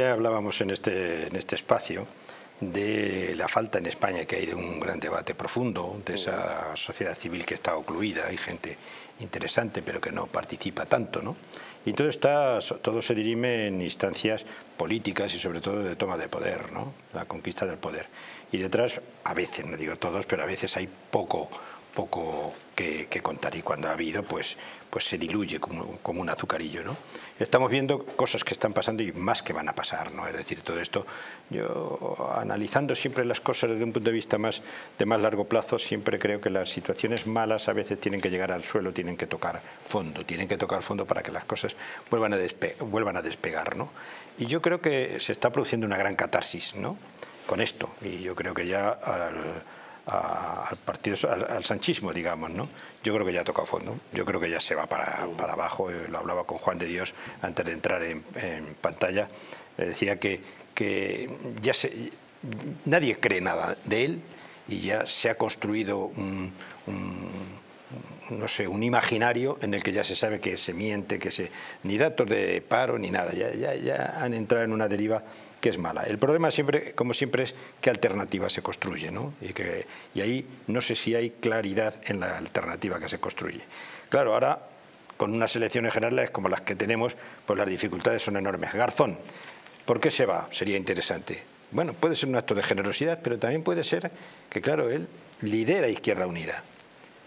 Ya hablábamos en este espacio de la falta en España que hay de un gran debate profundo, de esa sociedad civil que está ocluida, hay gente interesante pero que no participa tanto, ¿no? Y todo se dirime en instancias políticas y sobre todo de toma de poder, ¿no? La conquista del poder. Y detrás, a veces, no digo todos, pero a veces hay poco que contar, y cuando ha habido pues se diluye como un azucarillo, ¿no? Estamos viendo cosas que están pasando y más que van a pasar, ¿no? Es decir, todo esto, yo analizando siempre las cosas desde un punto de vista de más largo plazo, siempre creo que las situaciones malas a veces tienen que llegar al suelo, tienen que tocar fondo para que las cosas vuelvan a despegar, ¿no? Y yo creo que se está produciendo una gran catarsis, ¿no? Con esto, y yo creo que ya al sanchismo, digamos, ¿no? Yo creo que ya ha tocado fondo, yo creo que ya se va para abajo. Lo hablaba con Juan de Dios antes de entrar en pantalla, le decía que ya nadie cree nada de él y ya se ha construido un imaginario en el que ya se sabe que se miente, ni datos de paro ni nada, ya han entrado en una deriva que es mala. El problema siempre, como siempre, es qué alternativa se construye, ¿no? Y ahí no sé si hay claridad en la alternativa que se construye. Claro, ahora con unas elecciones generales como las que tenemos, pues las dificultades son enormes. Garzón, ¿por qué se va? Sería interesante. Bueno, puede ser un acto de generosidad, pero también puede ser que, claro, él lidera Izquierda Unida.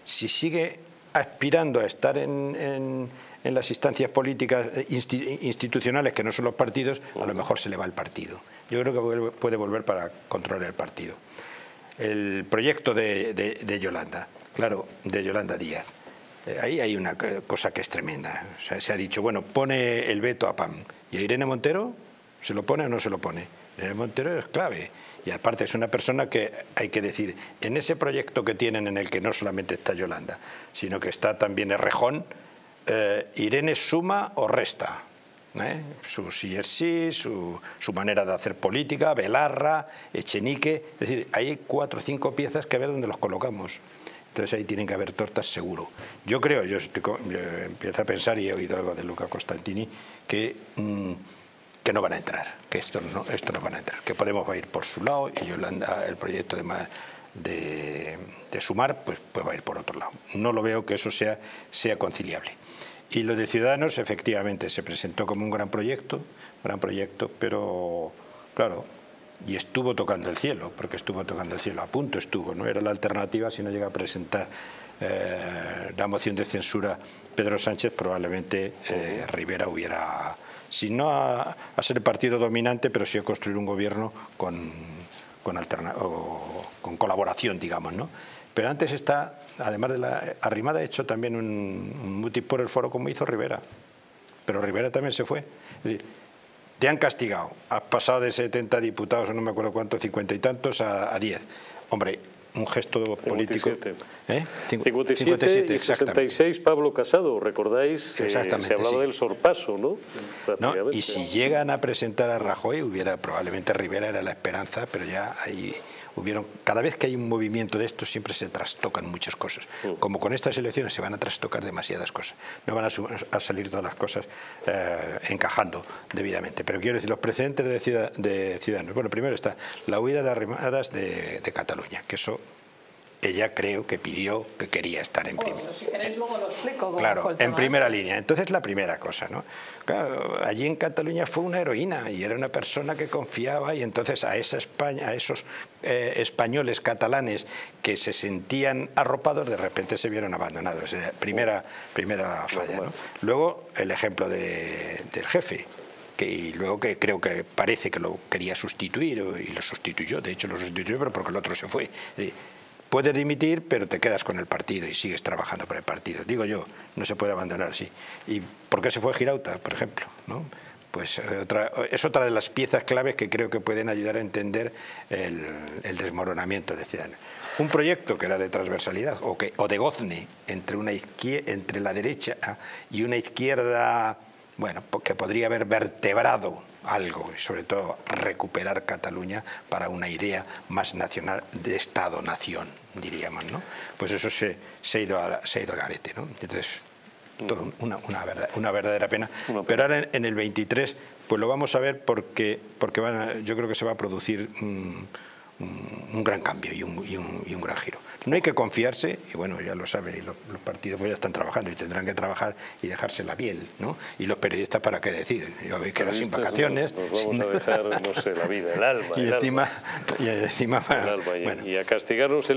Si sigue aspirando a estar en las instancias políticas institucionales que no son los partidos, a lo mejor se le va el partido. Yo creo que puede volver para controlar el partido. El proyecto de Yolanda, claro, de Yolanda Díaz. Ahí hay una cosa que es tremenda. O sea, se ha dicho, bueno, pone el veto a PAM. ¿Y a Irene Montero se lo pone o no se lo pone? Irene Montero es clave. Y aparte es una persona que, hay que decir, en ese proyecto que tienen en el que no solamente está Yolanda, sino que está también Errejón, Irene suma o resta, ¿eh? Su sí es sí, su manera de hacer política, Belarra, Echenique. Es decir, hay 4 o 5 piezas que a ver dónde los colocamos. Entonces ahí tienen que haber tortas seguro. Yo creo, yo empiezo a pensar, y he oído algo de Luca Costantini, que no van a entrar, que esto no van a entrar, que Podemos va a ir por su lado y Yolanda, el proyecto de más de Sumar, pues va a ir por otro lado. No lo veo que eso sea conciliable. Y lo de Ciudadanos, efectivamente, se presentó como un gran proyecto, pero claro, y estuvo tocando el cielo, porque estuvo tocando el cielo, a punto estuvo, no era la alternativa. Si no llega a presentar la moción de censura Pedro Sánchez, probablemente Rivera hubiera, si no a ser el partido dominante, pero sí a construir un gobierno con colaboración, digamos, ¿no? Pero antes está, además de la arrimada, hecho también un mutis por el foro, como hizo Rivera. Pero Rivera también se fue. Es decir, te han castigado, has pasado de 70 diputados, o no me acuerdo cuántos, 50 y tantos, a 10. Hombre, un gesto 57. Político. 57 y 66, Pablo Casado, ¿recordáis? Exactamente, se hablaba, sí, del sorpaso, ¿no? No, y si llegan a presentar a Rajoy, probablemente Rivera era la esperanza, pero ya ahí hubieron. Cada vez que hay un movimiento de estos siempre se trastocan muchas cosas. Como con estas elecciones se van a trastocar demasiadas cosas. No van a salir todas las cosas encajando debidamente. Pero quiero decir, los precedentes de Ciudadanos. Bueno, primero está la huida de Arrimadas de Cataluña, que eso ella creo que pidió, que quería estar en primera. Si queréis luego lo explico. Claro, en primera línea. Entonces, la primera cosa, ¿no? Claro, allí en Cataluña fue una heroína y era una persona que confiaba, y entonces a esa España, a esos españoles catalanes que se sentían arropados, de repente se vieron abandonados. O sea, primera falla, ¿no? Luego, el ejemplo del jefe. Y luego que creo que parece que lo quería sustituir, y lo sustituyó. De hecho, lo sustituyó, pero porque el otro se fue. Puedes dimitir, pero te quedas con el partido y sigues trabajando por el partido. Digo yo, no se puede abandonar así. ¿Y por qué se fue Girauta, por ejemplo, ¿no? Pues es otra de las piezas claves que creo que pueden ayudar a entender el desmoronamiento de Ciudadanos. Un proyecto que era de transversalidad o de gozne entre la derecha y una izquierda, bueno, que podría haber vertebrado algo, y sobre todo recuperar Cataluña para una idea más nacional, de Estado-nación, diríamos, ¿no? Pues eso se ha ido al garete, ¿no? Entonces, Todo, una verdadera pena. Una pena. Pero ahora en el 23 pues lo vamos a ver, porque yo creo que se va a producir un gran cambio y un gran giro. No hay que confiarse, y bueno, ya lo saben, y los partidos pues ya están trabajando y tendrán que trabajar y dejarse la piel, ¿no? Y los periodistas, ¿para qué decir? Yo habéis quedado sin vacaciones. Nos vamos a dejar, no sé, la vida, el alma. Y encima, bueno, y a castigarnos el